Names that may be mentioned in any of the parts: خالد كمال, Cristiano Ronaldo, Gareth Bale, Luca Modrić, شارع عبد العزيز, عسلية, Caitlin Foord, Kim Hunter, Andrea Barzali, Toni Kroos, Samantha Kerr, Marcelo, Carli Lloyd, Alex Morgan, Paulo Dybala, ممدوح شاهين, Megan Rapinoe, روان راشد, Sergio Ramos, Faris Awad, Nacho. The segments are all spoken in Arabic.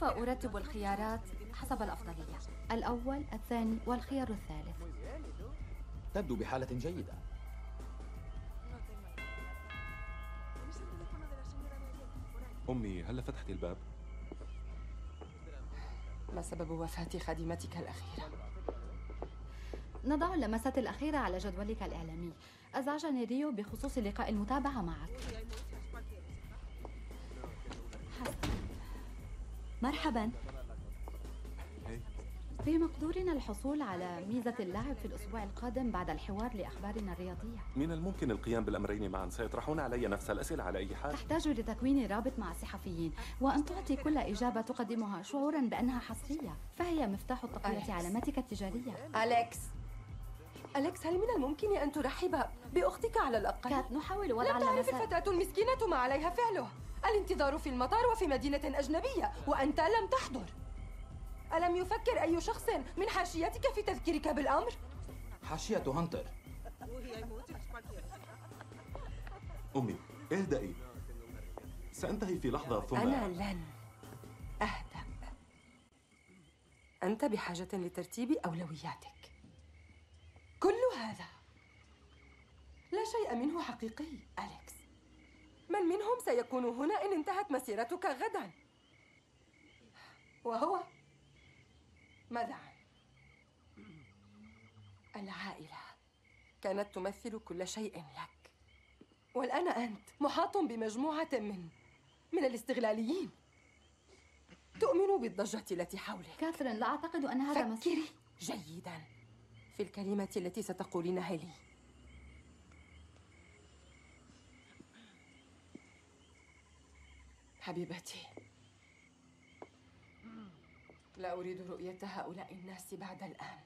سوف أرتب الخيارات حسب الأفضلية، الأول، الثاني، والخيار الثالث. تبدو بحالة جيدة. أمي، هل فتحت الباب؟ ما سبب وفاة خادمتك الأخيرة؟ نضع اللمسات الأخيرة على جدولك الإعلامي. أزعجني ريو بخصوص لقاء المتابعة معك. حسنا. مرحبا. بمقدورنا الحصول على ميزة اللعب في الأسبوع القادم بعد الحوار لأخبارنا الرياضية. من الممكن القيام بالأمرين معا، سيطرحون علي نفس الأسئلة على أي حال. تحتاج لتكوين رابط مع الصحفيين وأن تعطي كل إجابة تقدمها شعورا بأنها حصرية، فهي مفتاح تقوية علامتك التجارية. أليكس، أليكس، هل من الممكن أن ترحب بأختك على الأقل؟ كات، نحاول وضع لمسات. لم تعرف الفتاة المسكينة ما عليها فعله، الانتظار في المطار وفي مدينة أجنبية وأنت لم تحضر. ألم يفكر أي شخص من حاشيتك في تذكيرك بالأمر؟ حاشية هانتر. أمي، اهدئي، سأنتهي في لحظة ثم أنا لن أهدأ. أنت بحاجة لترتيب أولوياتك. كل هذا لا شيء منه حقيقي، أليكس. من منهم سيكون هنا إن انتهت مسيرتك غداً؟ وهو ماذا عن العائلة؟ كانت تمثل كل شيء لك، والآن أنت محاط بمجموعة من الاستغلاليين. تؤمن بالضجة التي حولك. كاثرين، لا أعتقد أن هذا مسؤول. فكري جيداً في الكلمة التي ستقولينها لي. حبيبتي، لا أريد رؤية هؤلاء الناس بعد الآن.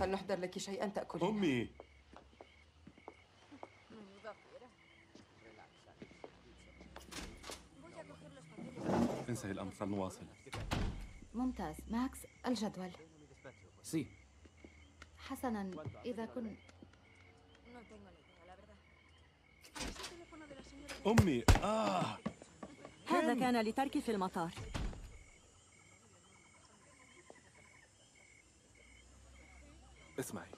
فلنحضر لك شيئاً تأكلينه. أمي، انسى الأمر، فلنواصل. ممتاز، ماكس، الجدول. سي. حسناً، إذا كنت. أمي، هذا كان لتركي في المطار. اسمعي،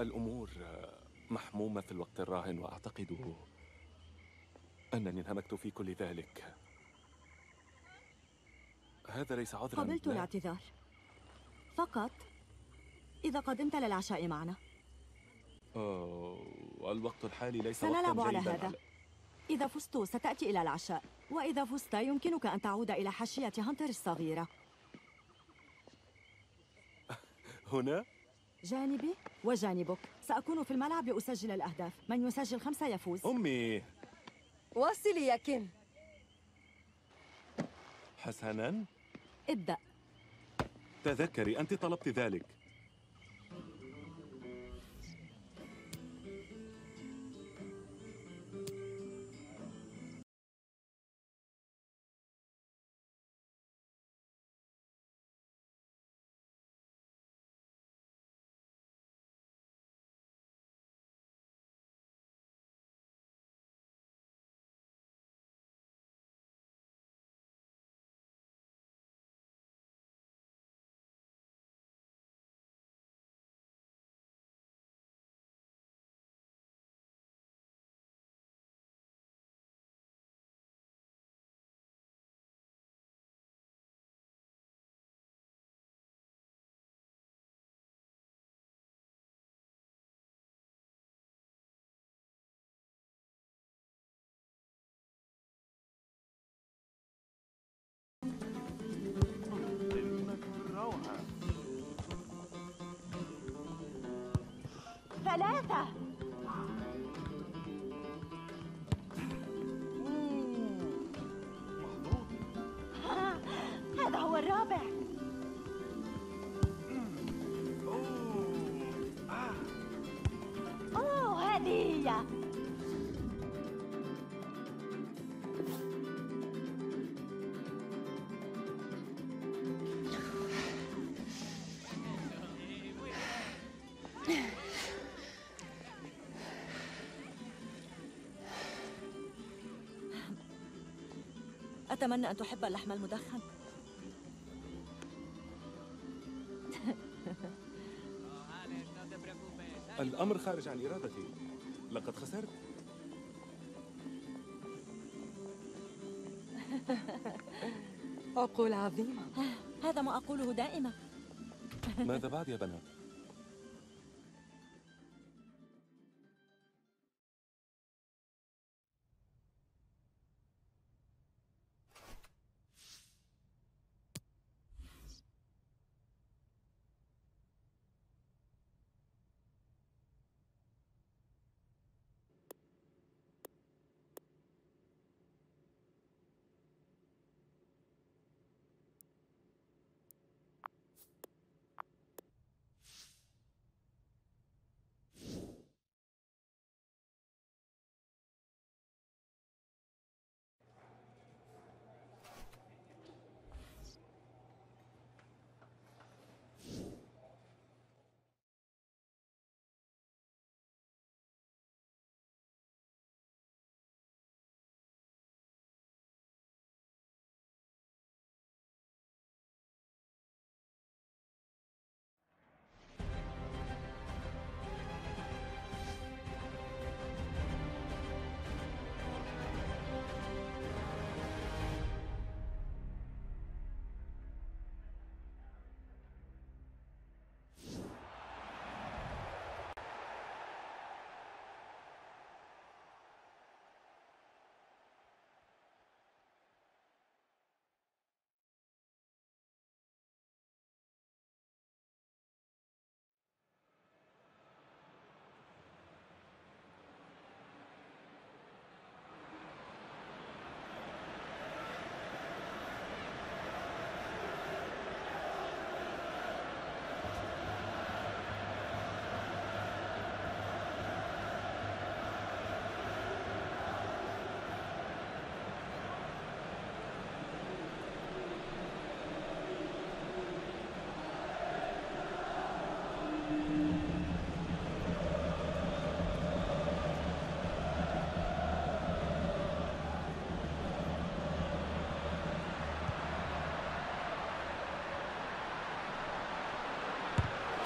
الأمور محمومة في الوقت الراهن، وأعتقد أنني انهمكت في كل ذلك. هذا ليس عذراً. قبلت الاعتذار، فقط إذا قدمت للعشاء معنا. الوقت الحالي ليس وقتاً جيداً. سنلعب على هذا. إذا فزت ستأتي إلى العشاء، وإذا فزت يمكنك أن تعود إلى حاشية هانتر الصغيرة. هنا؟ جانبي وجانبك، سأكون في الملعب لأسجل الأهداف، من يسجل 5 يفوز. أمي، واصلي يا كيم. حسناً، ابدأ. تذكري، أنت طلبت ذلك. ثلاثة. هذا هو الرابع. هدية. أتمنى أن تحب اللحم المدخن. الأمر خارج عن إرادتي. لقد خسرت. عقول عظيمة. هذا ما أقوله دائما. ماذا بعد يا بنات؟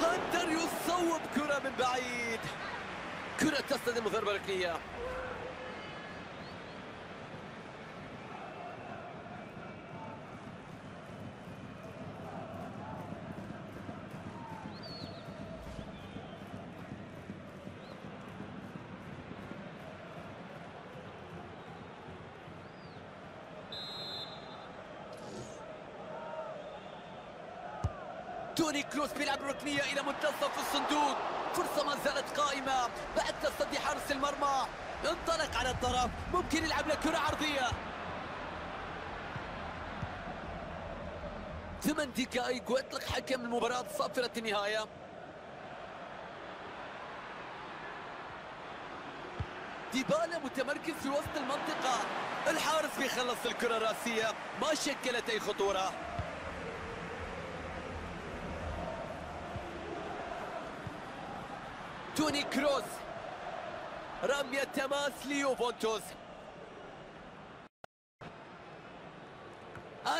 هانتر يصوب كرة من بعيد. كرة تصطدم ضربة ركنية. توني كروس بيلعب ركنية إلى منتصف الصندوق. فرصة ما زالت قائمة. بقت تصدي حارس المرمى. انطلق على الطرف. ممكن يلعب لكرة عرضية. 8 دقائق وأطلق حكم المباراة صافرة النهاية. ديبالا متمركز في وسط المنطقة. الحارس بيخلص الكرة الرأسية. ما شكلت أي خطورة. توني كروس، رمية تماس ليوفنتوس.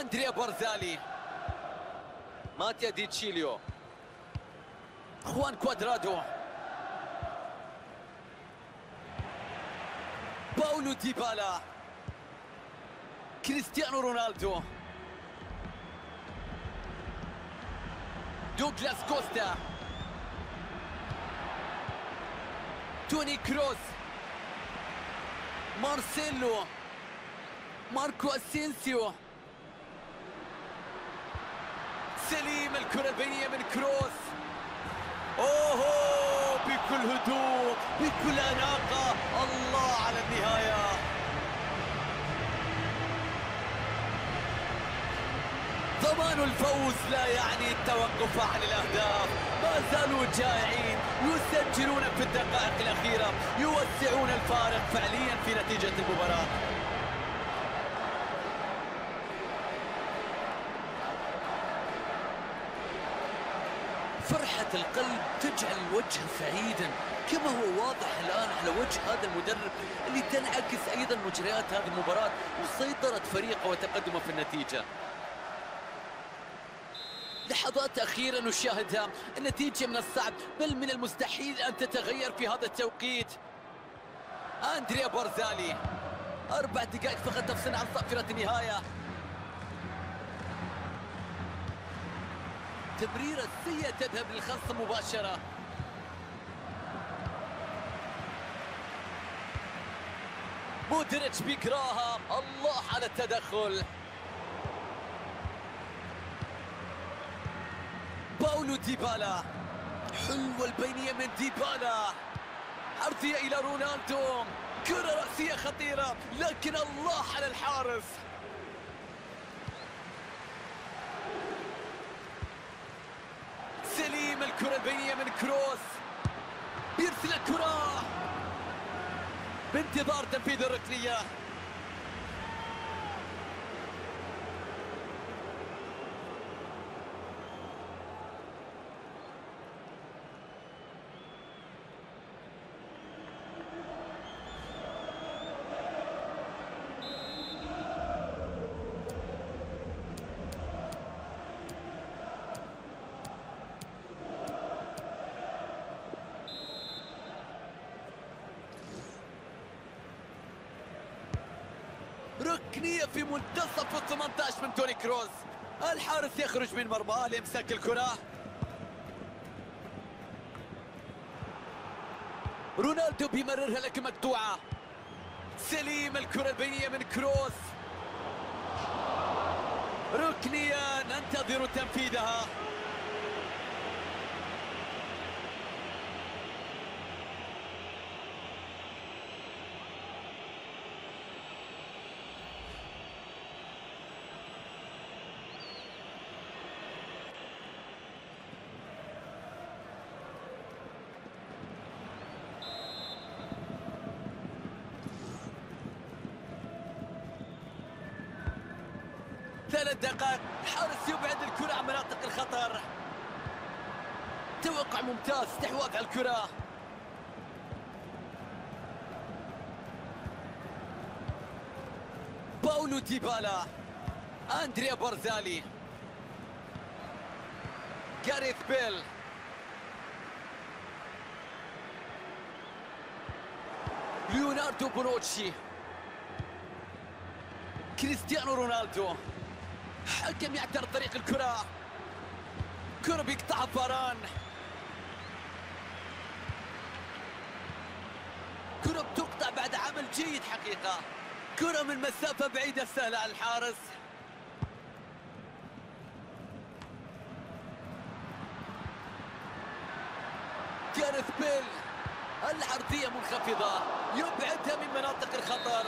أندريا بارزالي، ماتيا دي تشيليو، خوان كوادرادو، باولو ديبالا، كريستيانو رونالدو، دوغلاس كوستا، توني كروس، مارسيلو، ماركو أسينسيو، سليم. الكرة البينية من كروس. أوه، بكل هدوء، بكل أناقة. الله على النهاية. ضمان الفوز لا يعني التوقف عن الأهداف. ما زالوا جائعين، يسجلون في الدقائق الأخيرة، يوسعون الفارق فعليا في نتيجة المباراة. فرحة القلب تجعل الوجه سعيدا كما هو واضح الآن على وجه هذا المدرب اللي تنعكس أيضا مجريات هذه المباراة وسيطرة فريقه وتقدمه في النتيجة. لحظات أخيرة نشاهدها، النتيجة من الصعب بل من المستحيل أن تتغير في هذا التوقيت. أندريا بارزالي 4 دقائق فقط تفصلنا عن صافرة النهاية. تمريرة سيئة تذهب للخصم مباشرة. مودريتش بيقراها، الله على التدخل. باولو ديبالا، حلوة البينية من ديبالا، عرضية إلى رونالدو، كرة رأسية خطيرة لكن الله على الحارس. سليم، الكرة البينية من كروس، بيرسل الكرة بانتظار تنفيذ الركنية. ركنية في منتصف ال 18 من توني كروس، الحارس يخرج من مرماه لامساك الكرة. رونالدو بيمررها لكن مقطوعة. سليم، الكرة البينية من كروس، ركنية ننتظر تنفيذها. دقائق، الحارس يبعد الكرة عن مناطق الخطر. توقع ممتاز، استحواذ على الكرة. باولو ديبالا، أندريا بارزالي، جاريث بيل، ليوناردو بونوتشي، كريستيانو رونالدو. الحكم يعترض طريق الكرة، كرة بيقطعها فاران، كرة بتقطع بعد عمل جيد حقيقة، كرة من مسافة بعيدة سهلة على الحارس. جاريث بيل، العرضية منخفضة يبعدها من مناطق الخطر.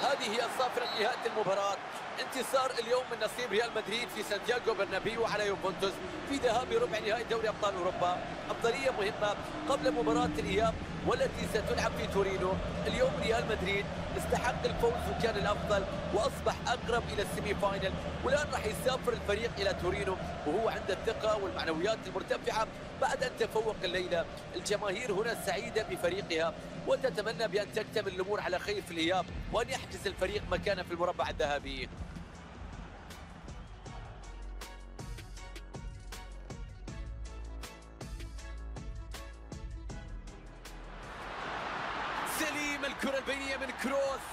هذه هي صافرة نهاية المباراة، انتصار اليوم من نصيب ريال مدريد في سانتياغو برنابيو على يوفنتوس في ذهاب ربع نهائي دوري ابطال اوروبا، افضليه مهمه قبل مباراه الاياب والتي ستلعب في تورينو. اليوم ريال مدريد استحق الفوز وكان الافضل واصبح اقرب الى السيمي فاينل، والان راح يسافر الفريق الى تورينو وهو عنده الثقه والمعنويات المرتفعه بعد ان تفوق الليله. الجماهير هنا سعيده بفريقها وتتمنى بان تكتمل الامور على خير في الاياب وان يحجز الفريق مكانه في المربع الذهبي. الكرة البينية من كروس،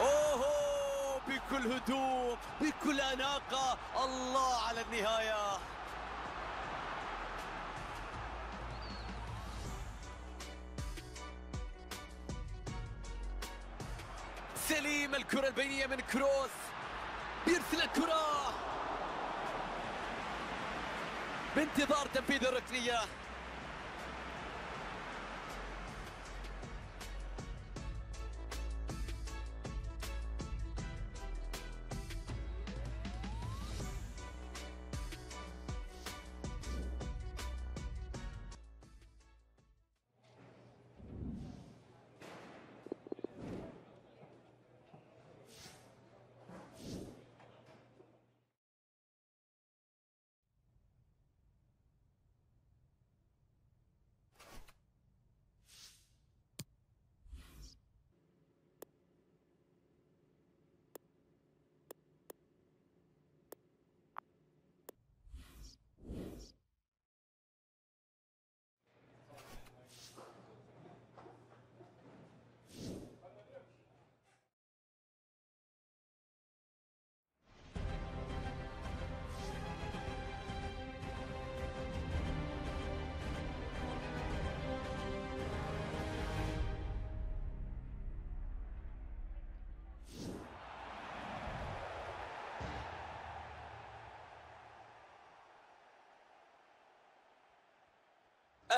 اوهو بكل هدوء بكل أناقة، الله على النهاية. سليم، الكرة البينية من كروس، بيرسل الكرة بانتظار تنفيذ الركنية.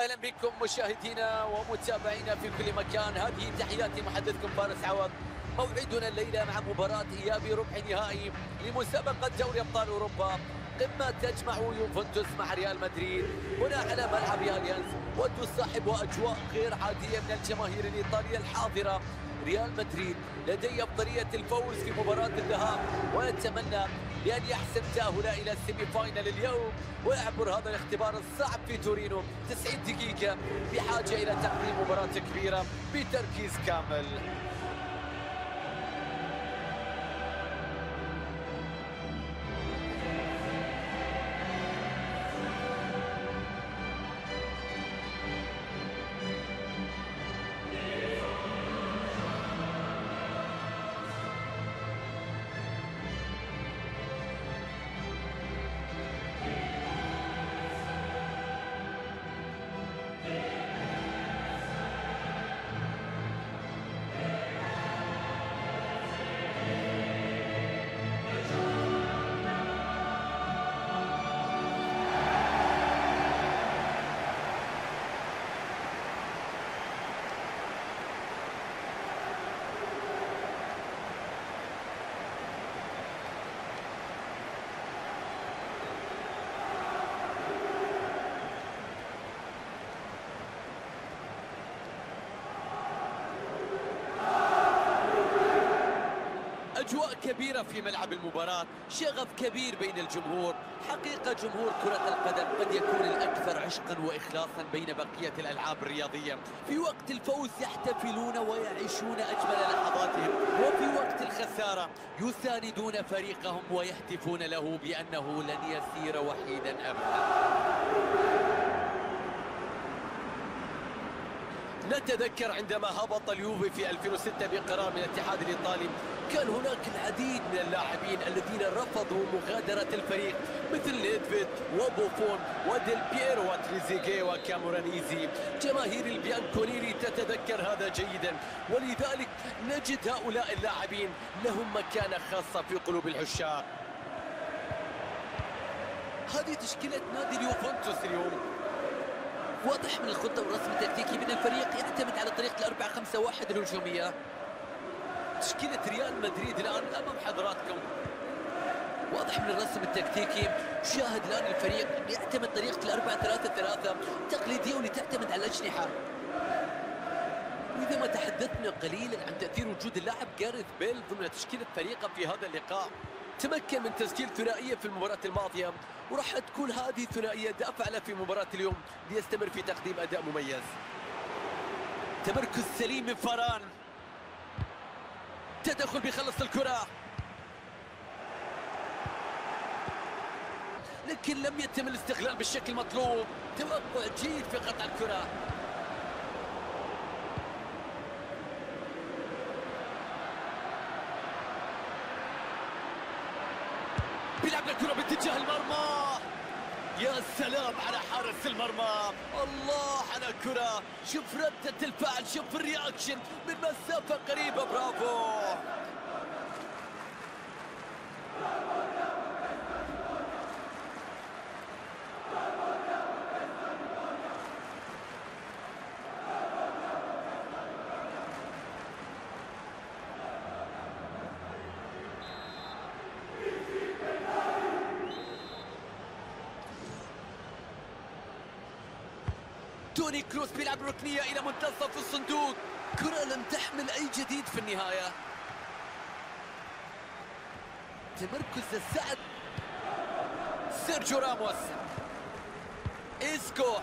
اهلا بكم مشاهدينا ومتابعينا في كل مكان. هذه تحياتي محدثكم فارس عوض. موعدنا الليله مع مباراه اياب ربع نهائي لمسابقه دوري ابطال اوروبا، قمه تجمع يوفنتوس مع ريال مدريد هنا على ملعب اليانز، وتصاحب اجواء غير عاديه من الجماهير الايطاليه الحاضره. ريال مدريد لديه افضليه الفوز في مباراه الذهاب، ونتمنى بأن يحسم تأهله إلى السيمي فاينل اليوم ويعبر هذا الاختبار الصعب في تورينو. 90 دقيقة بحاجة إلى تقديم مباراة كبيرة بتركيز كامل. أجواء كبيرة في ملعب المباراة، شغف كبير بين الجمهور. حقيقة جمهور كرة القدم قد يكون الأكثر عشقاً وإخلاصاً بين بقية الألعاب الرياضية. في وقت الفوز يحتفلون ويعيشون أجمل لحظاتهم، وفي وقت الخسارة يساندون فريقهم ويهتفون له بأنه لن يسير وحيداً أبداً. نتذكر عندما هبط اليوفي في 2006 بقرار من الاتحاد الإيطالي، كان هناك العديد من اللاعبين الذين رفضوا مغادرة الفريق مثل ليدفيد وبوفون وديل بييرو وتريزيجيه وكامورانيزي. جماهير البيانكونيري تتذكر هذا جيدا، ولذلك نجد هؤلاء اللاعبين لهم مكانة خاصة في قلوب العشاق. هذه تشكيلة نادي اليوفنتوس اليوم. واضح من الخطة والرسم التكتيكي بأن الفريق يعتمد على طريقة الأربعة 5-1 الهجومية. تشكيلة ريال مدريد الآن أمام حضراتكم. واضح من الرسم التكتيكي، شاهد الآن الفريق يعتمد طريقة الأربعة 3-3 تقليدية واللي تعتمد على الأجنحة. وإذا ما تحدثنا قليلا عن تأثير وجود اللاعب جاريث بيل ضمن تشكيلة فريقه في هذا اللقاء، تمكن من تسجيل ثنائية في المباراة الماضية، وراح تكون هذه الثنائية دافعة له في مباراة اليوم ليستمر في تقديم أداء مميز. تمركز سليم من فران، تدخل بيخلص الكرة، لكن لم يتم الاستغلال بالشكل المطلوب. توقع جيد في قطع الكرة. بيلعب الكرة باتجاه المرمى، يا سلام على حارس المرمى. الله على الكرة، شوف ردة الفعل، شوف الرياكشن من مسافة قريبة. برافو. توني كروس بيلعب ركنية إلى منتصف الصندوق، كرة لم تحمل أي جديد في النهاية. تمركز السعد، سيرجيو راموس، إسكو،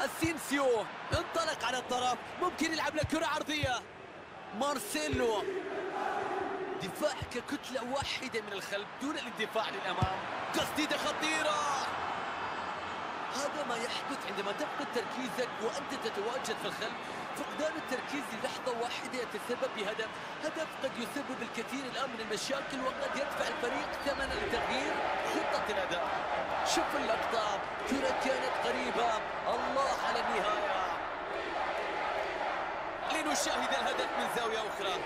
أسينسيو، انطلق على الطرف، ممكن يلعب له كرة عرضية. مارسيلو، دفاع ككتلة واحدة من الخلف دون الاندفاع للأمام. تسديدة خطيرة. هذا ما يحدث عندما تفقد تركيزك وأنت تتواجد في الخلف. فقدان التركيز للحظة واحدة يتسبب بهدف، هدف قد يسبب الكثير الآن من المشاكل وقد يدفع الفريق ثمن لتغيير خطة الأداء. شوف اللقطة، كرة كانت قريبة. الله على النهاية. لنشاهد الهدف من زاوية أخرى.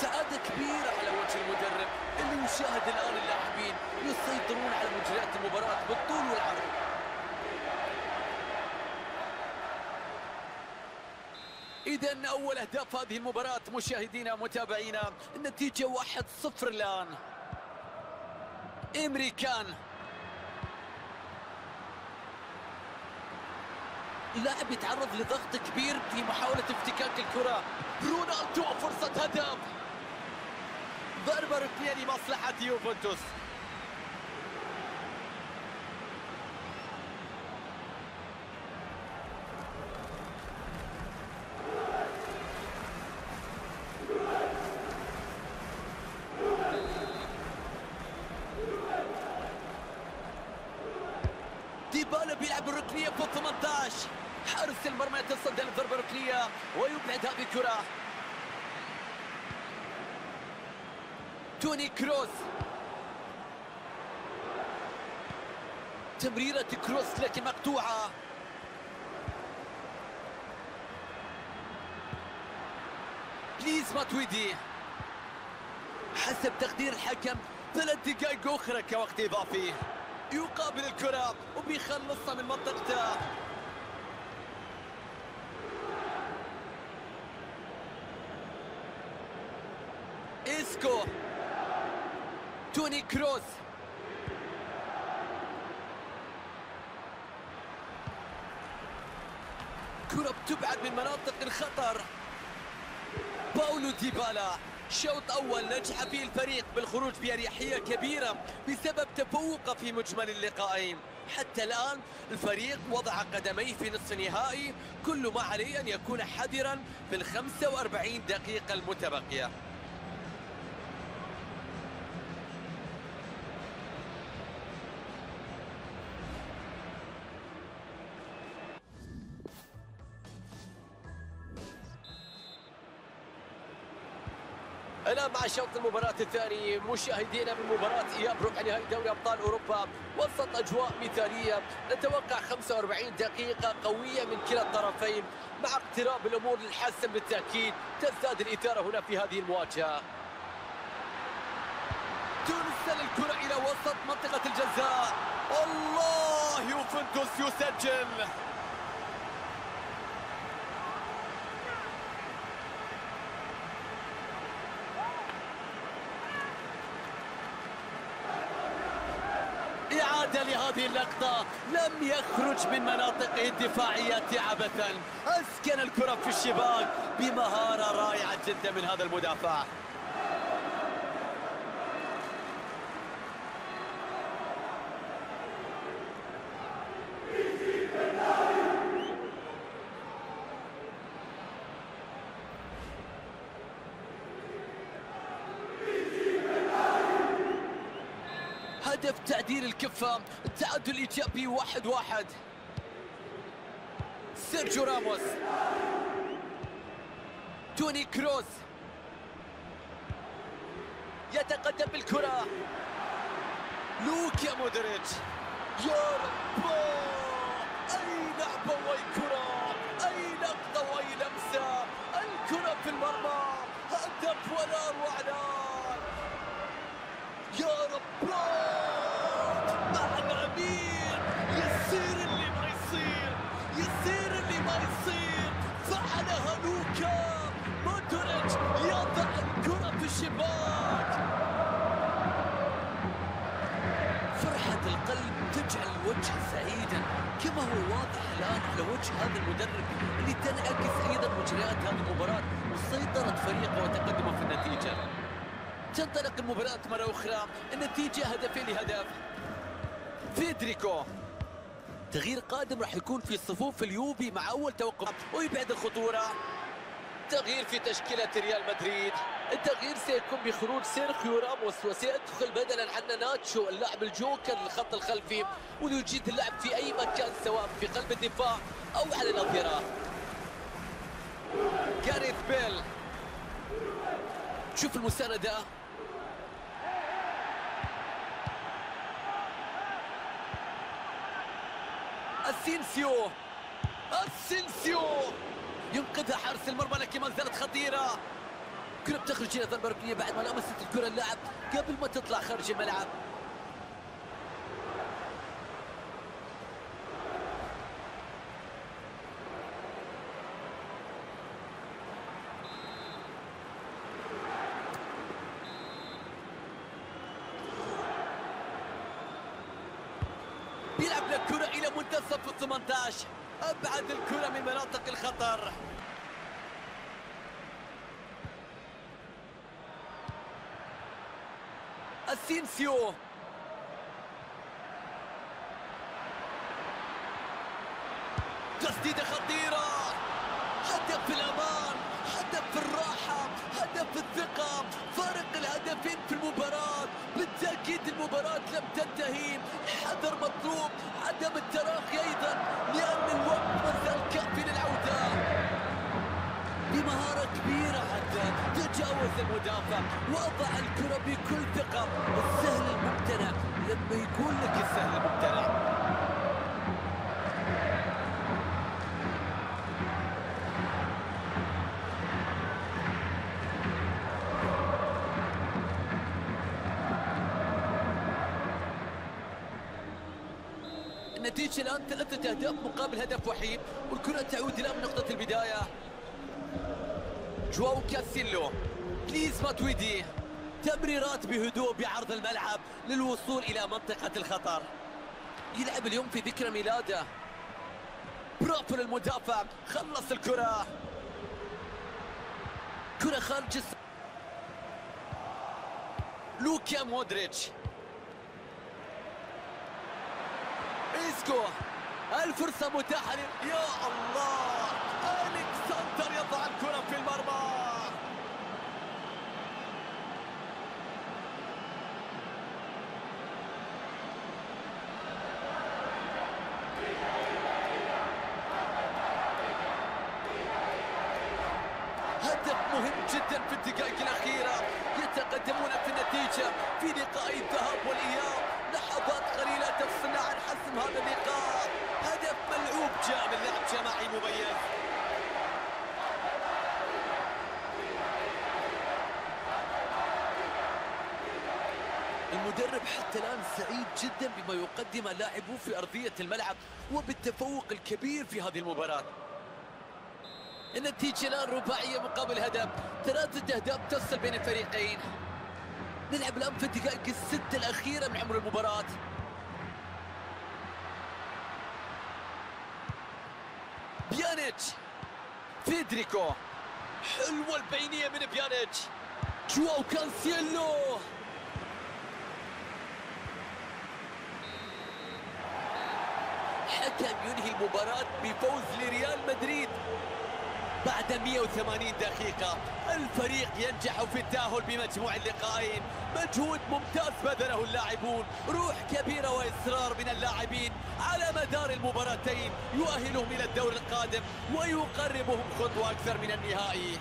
سعادة كبيرة على وجه المدرب اللي يشاهد الآن اللاعبين يسيطرون على مجريات المباراة بالطول والعرض. إذن أول أهداف هذه المباراة مشاهدينا متابعينا، النتيجة 1-0 الآن. إمريكان لاعب يتعرض لضغط كبير في محاولة افتكاك الكرة. رونالدو فرصة هدف، ضربة ركنية لمصلحة يوفنتوس. ديبالا بيلعب الركنية في 18، حارس المرمى يتصدى للضربة الركنية ويبعدها بكرة. توني كروس، تمريرة كروس لكن مقطوعة. بليز ماتويدي، حسب تقدير الحكم 3 دقائق أخرى كوقت إضافي. يقابل الكرة وبيخلصها من منطقته. إسكو، توني كروس، كرة بتبعد من مناطق الخطر. باولو ديبالا، شوط أول نجح فيه الفريق بالخروج بأريحية كبيرة بسبب تفوقه في مجمل اللقاءين. حتى الآن الفريق وضع قدميه في نصف النهائي، كل ما عليه أن يكون حذراً في 45 دقيقة المتبقية. الآن مع شوط المباراة الثاني مشاهدينا من مباراة إياب ربع نهائي دوري أبطال أوروبا، وسط أجواء مثالية. نتوقع 45 دقيقة قوية من كلا الطرفين، مع اقتراب الأمور للحسم بالتأكيد. تزداد الإثارة هنا في هذه المواجهة. ترسل الكرة إلى وسط منطقة الجزاء. الله، يوفنتوس يسجل. إعادة لهذه اللقطة، لم يخرج من مناطقه الدفاعية عبثا، أسكن الكرة في الشباك بمهارة رائعة جدا من هذا المدافع. هدف تعديل الكفة، التعادل الإيجابي 1-1. سيرجيو راموس، توني كروس يتقدم بالكرة. لوكا مودريتش، يا ربا، أي لعبة وكرة، أي لقطة وأي لمسة، الكرة في المرمى، هدف ولا أروع له. يا ربا، يصير اللي ما يصير، يصير اللي ما يصير، فعلها لوكا مودريتش، يضع الكرة في الشباك. فرحة القلب تجعل الوجه سعيدا، كما هو واضح الآن على وجه هذا المدرب اللي تنعكس أيضا مجريات هذه المباراة وسيطرة فريقه وتقدمه في النتيجة. تنطلق المباراة مرة أخرى، النتيجة 2-1. فيدريكو، تغيير قادم راح يكون في صفوف اليوفي مع أول توقف ويبعد الخطورة. تغيير في تشكيلة ريال مدريد، التغيير سيكون بخروج سيرخيو راموس، وسيدخل بدلا عنه ناتشو اللاعب الجوكر للخط الخلفي، ويجيد اللعب في أي مكان سواء في قلب الدفاع أو على الأظهرة. جاريث بيل، شوف المساندة، أسينسيو ينقذها حارس المرمى لكن ما زالت خطيرة. الكرة بتخرج هنا ضربة ركنية بعد ما لمست الكرة اللاعب قبل ما تطلع خارج الملعب. بيلعب الكرة إلى منتصف ال 18، أبعد الكرة من مناطق الخطر. أسينسيو تسديدة خطيرة، هدف في الأمان، هدف في الراحة، هدف في الثقة، فارق الهدفين في المباراة. بالتأكيد المباراة لم تنتهي، الحذر مطلوب، عدم التراخي أيضا لأن الوقت ما زال كافي للعودة. بمهارة كبيرة حتى تجاوز المدافع، وضع الكرة بكل ثقة. السهل الممتنع، لما يقول لك السهل الممتنع. النتيجة الآن 3 أهداف مقابل هدف وحيد، والكرة تعود إلى نقطة البداية. جواو كاسيلو، بليز ماتويدي، تمريرات بهدوء بعرض الملعب للوصول إلى منطقة الخطر. يلعب اليوم في ذكرى ميلاده. برافو للمدافع، خلص الكرة. كرة خارج لوكا مودريتش. إيسكو، الفرصة متاحة يا الله، ألكسندر يضع الكرة في المرمى. هدف مهم جدا في الدقائق الأخيرة، يتقدمون في النتيجة في لقاء الذهاب والإياب. لحظات قليلة تفصلنا عن حسم هذا اللقاء. هدف ملعوب جاء من لعب جماعي مميز. المدرب حتى الآن سعيد جدا بما يقدم لاعبوه في أرضية الملعب وبالتفوق الكبير في هذه المباراة. النتيجة الآن 4 مقابل 1، 3 أهداف تفصل بين الفريقين. نلعب الآن في الدقائق ال6 الأخيرة من عمر المباراة. بيانيتش، فيدريكو، حلوة البينية من بيانيتش. جواو كانسيلو، الحكم ينهي المباراة بفوز لريال مدريد بعد 180 دقيقة. الفريق ينجح في التأهل بمجموع اللقاءين. مجهود ممتاز بذله اللاعبون، روح كبيرة وإصرار من اللاعبين على مدار المباراتين يؤهلهم إلى الدور القادم ويقربهم خطوة أكثر من النهائي.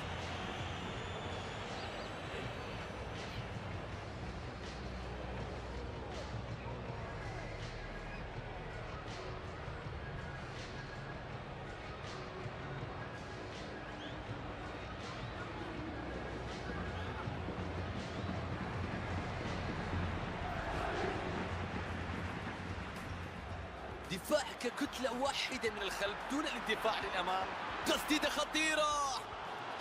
دفاع ككتلة واحدة من الخلف دون الدفاع للأمام. تسديدة خطيرة،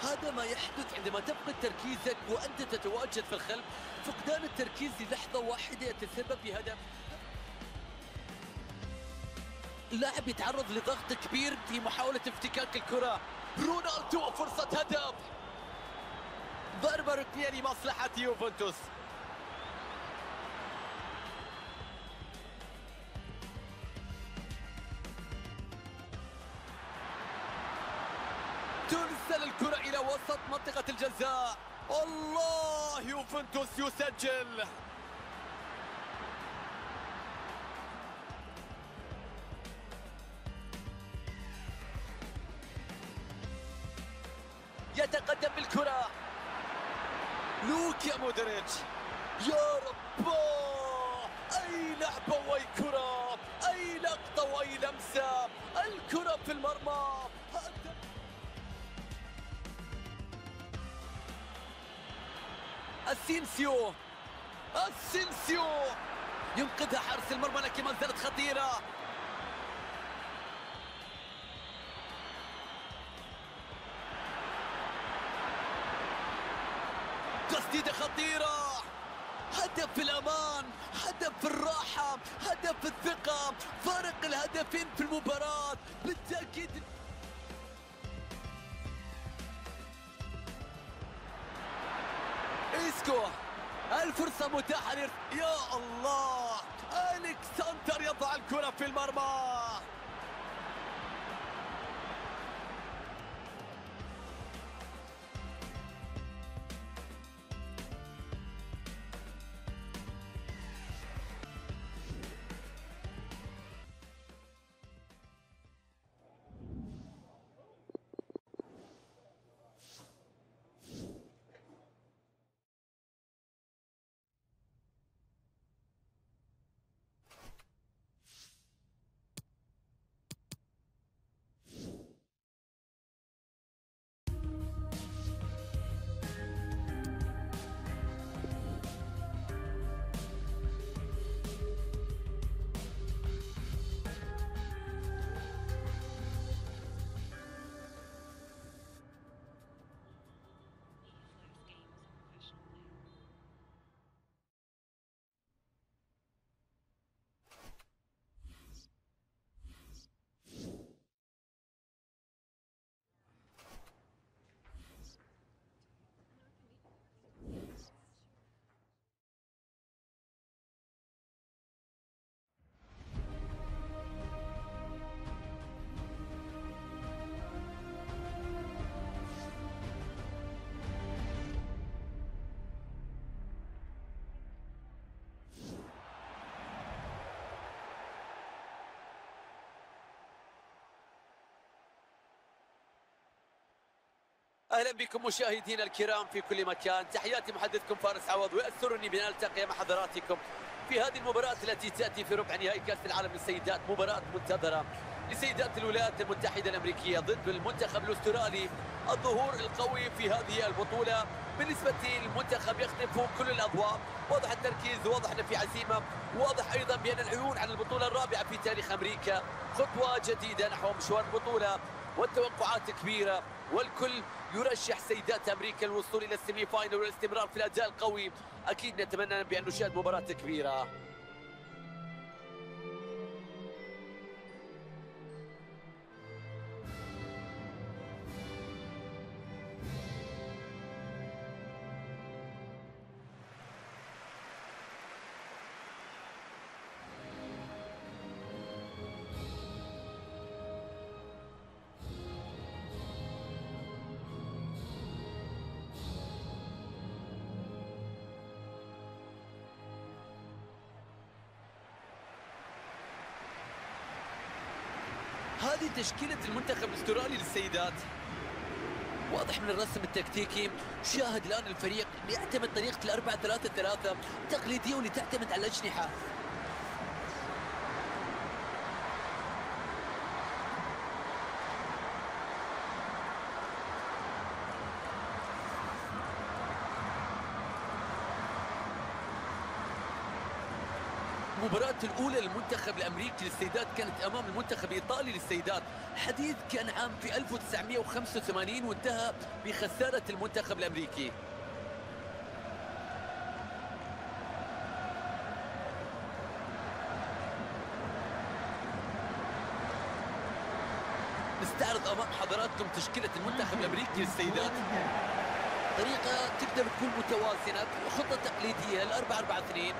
هذا ما يحدث عندما تفقد تركيزك وأنت تتواجد في الخلف. فقدان التركيز للحظة واحدة يتسبب بهدف. اللاعب يتعرض لضغط كبير في محاولة افتكاك الكرة. رونالدو، فرصة هدف، ضربة ركنية لمصلحة يوفنتوس. ترسل الكرة إلى وسط منطقة الجزاء. الله، يوفنتوس يسجل. يتقدم بالكرة لوكا مودريتش. يا رباه، أي لعبة وأي كرة، أي لقطة وأي لمسة، الكرة في المرمى. أسينسيو، أسينسيو ينقذها حارس المرمى لكن ما زالت خطيرة. تسديدة خطيرة، هدف في الأمان، هدف في الراحة، هدف في الثقة، فارق الهدفين في المباراة بالتأكيد. إيسكو، الفرصة متاحة يا الله، ألكساندر يضع الكرة في المرمى. اهلا بكم مشاهدينا الكرام في كل مكان، تحياتي محدثكم فارس عوض، ويسرني بان التقي مع حضراتكم في هذه المباراه التي تاتي في ربع نهائي كاس العالم للسيدات، مباراه منتظره لسيدات الولايات المتحده الامريكيه ضد المنتخب الاسترالي، الظهور القوي في هذه البطوله، بالنسبه للمنتخب يختلف كل الاضواء، واضح التركيز، واضح ان في عزيمه، واضح ايضا بان العيون على البطوله الرابعه في تاريخ امريكا، خطوه جديده نحو مشوار البطوله والتوقعات كبيره، والكل يرشح سيدات امريكا للوصول الى السيمي فاينل والاستمرار في الاداء القوي. اكيد نتمنى بان نشاهد مباراه كبيره. هذه تشكيلة المنتخب الاسترالي للسيدات، واضح من الرسم التكتيكي. شاهد الآن الفريق يعتمد طريقة الأربعة ثلاثة ثلاثة التقليدية واللي تعتمد على الأجنحة. المباراة الأولى للمنتخب الأمريكي للسيدات كانت أمام المنتخب الإيطالي للسيدات، حديث كان عام في 1985 وانتهى بخسارة المنتخب الأمريكي. نستعرض أمام حضراتكم تشكيلة المنتخب الأمريكي للسيدات، طريقة تقدر تكون متوازنة، خطة تقليدية الأربعة 4-4-2.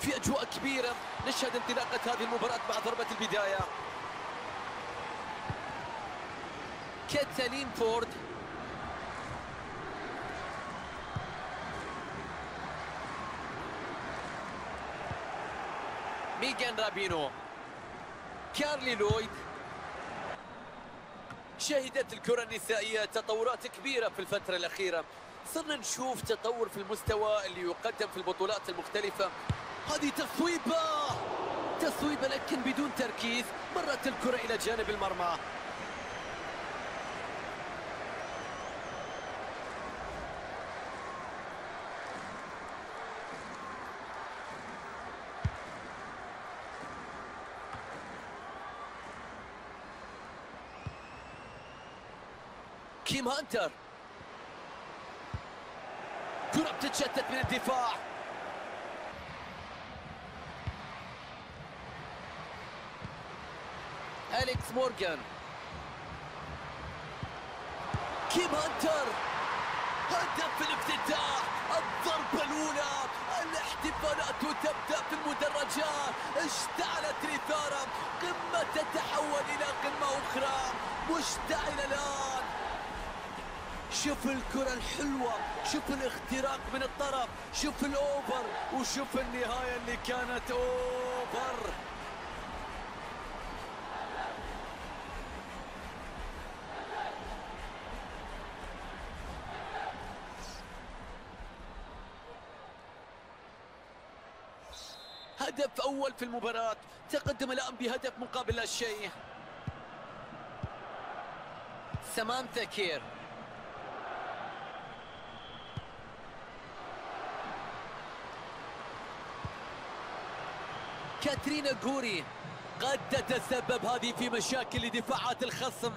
في أجواء كبيرة نشهد انطلاقة هذه المباراة مع ضربة البداية. كاتلين فورد، ميغان رابينو، كارلي لويد. شهدت الكرة النسائية تطورات كبيرة في الفترة الأخيرة، صرنا نشوف تطور في المستوى اللي يقدم في البطولات المختلفة. هذه تصويبة تسويب لكن بدون تركيز، مرت الكرة إلى جانب المرمى. كيم هانتر، كرة بتتشتت من الدفاع. أليكس مورغان، كيم هانتر، هدف في الافتتاح، الضربة الأولى، الاحتفالات تبدأ في المدرجات، اشتعلت الإثارة، قمة تتحول إلى قمة أخرى، مشتعلة الآن. شوف الكرة الحلوة، شوف الاختراق من الطرف، شوف الأوفر، وشوف النهاية اللي كانت أوفر. هدف أول في المباراة، تقدم الآن بهدف مقابل لا شيء. سامانثا كير، كاترينا غوري، قد تتسبب هذه في مشاكل لدفاعات الخصم.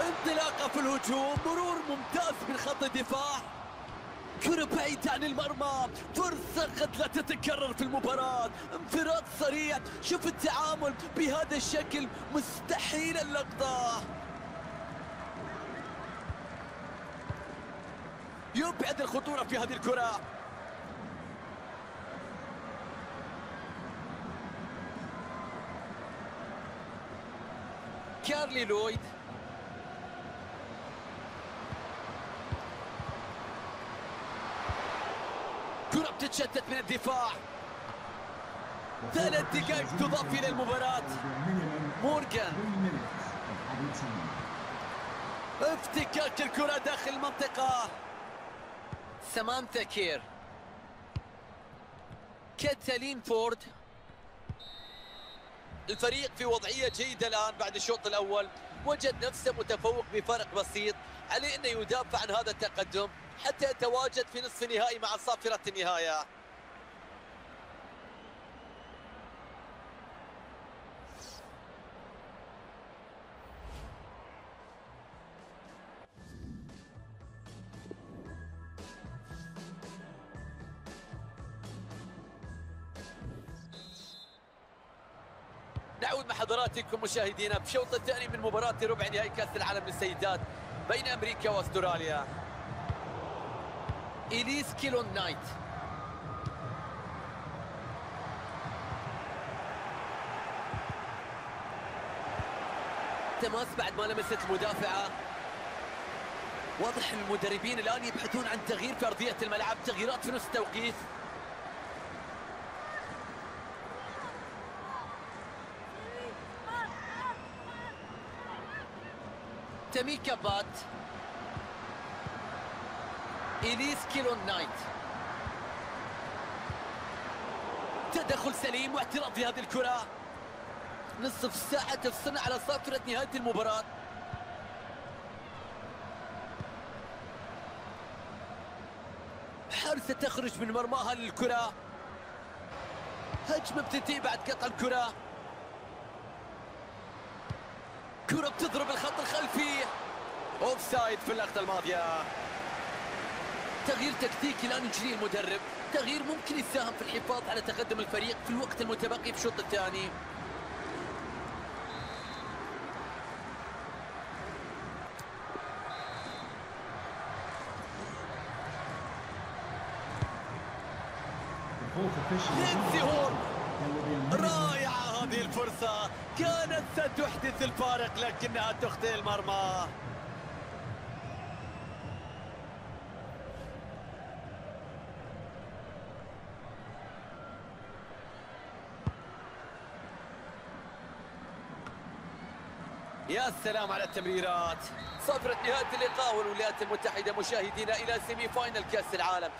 انطلاقة في الهجوم، مرور ممتاز من خط الدفاع، كرة بعيدة عن المرمى، فرصة قد لا تتكرر في المباراة، انفراد سريع، شوف التعامل بهذا الشكل مستحيل اللقطة. يبعد الخطورة في هذه الكرة. كارلي لويد، كرة بتتشتت من الدفاع. 3 دقائق تضاف إلى المباراة. مورغان، افتكاك الكرة داخل المنطقة. سامانثا كير، كاتلين فورد. الفريق في وضعية جيدة الآن بعد الشوط الأول، وجد نفسه متفوق بفرق بسيط، عليه أنه يدافع عن هذا التقدم حتى يتواجد في نصف النهائي مع صافرة النهاية. نعود مع حضراتكم مشاهدينا بشوط الثاني من مباراة ربع نهائي كأس العالم للسيدات بين أمريكا وأستراليا. إليس كيلون نايت، تماس بعد ما لمست المدافعة. واضح المدربين الآن يبحثون عن تغيير في أرضية الملعب، تغييرات في نصف التوقيت. تاميكا بات، إليس كيلون نايت، تدخل سليم واعتراض بهذه الكرة. نصف ساعة تفصلنا على صافرة نهاية المباراة. حارسة تخرج من مرماها للكرة، هجمة بتنتهي بعد قطع الكرة. كرة بتضرب الخط الخلفي، اوفسايد في اللقطة الماضية. تغيير تكتيكي الآن يجريه المدرب، تغيير ممكن يساهم في الحفاظ على تقدم الفريق في الوقت المتبقي في الشوط الثاني. لينسي هون، رائعة هذه الفرصة، كانت ستحدث الفارق لكنها تخطئ المرمى. يا سلام على التمريرات. صدرت نهاية اللقاء والولايات المتحدة مشاهدينا إلى سيمي فاينل كأس العالم،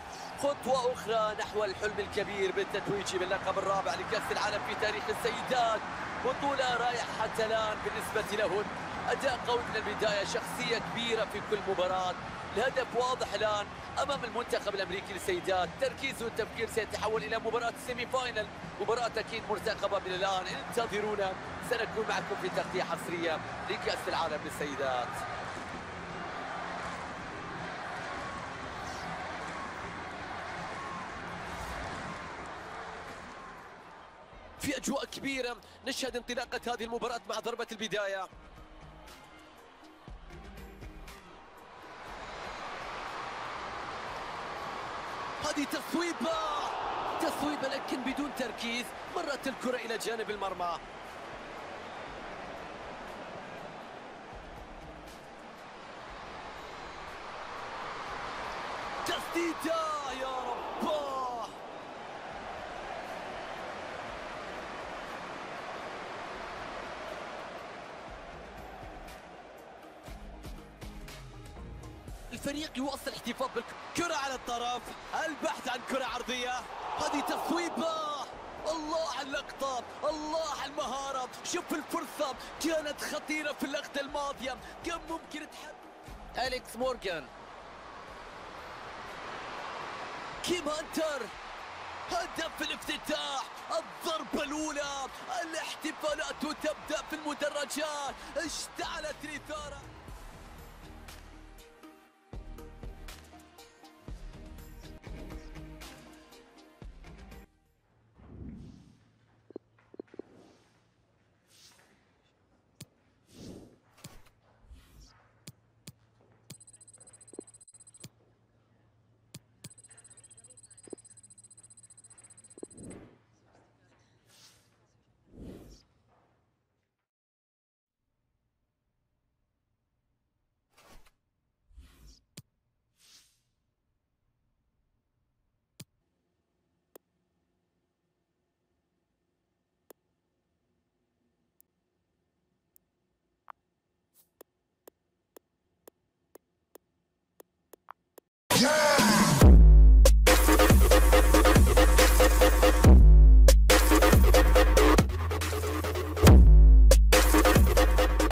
خطوة أخرى نحو الحلم الكبير بالتتويج باللقب الرابع لكأس العالم في تاريخ السيدات. بطولة رائحة الآن بالنسبة لهن، أداء قوي من البداية، شخصية كبيرة في كل مباراة، الهدف واضح الآن أمام المنتخب الأمريكي للسيدات. تركيز والتفكير سيتحول إلى مباراة السيمي فاينل، مباراة أكيد مرتقبة من الآن، انتظرونا، سنكون معكم في تغطية حصرية لكأس العالم للسيدات. في أجواء كبيرة نشهد انطلاقة هذه المباراة مع ضربة البداية. هذه تصويبة لكن بدون تركيز، مرت الكرة إلى جانب المرمى. تسديدة يا رباه، الفريق يواصل الاحتفاظ بالكرة على الطرف، البحث عن كرة عرضية. هذه تصويبة، الله على اللقطة، الله على المهارة، شوف الفرصة كانت خطيرة في اللقطة الماضية، كان ممكن تحل. أليكس مورغان، كيم هانتر، هدف الافتتاح، الضربة الأولى، الاحتفالات تبدأ في المدرجات، اشتعلت الإثارة.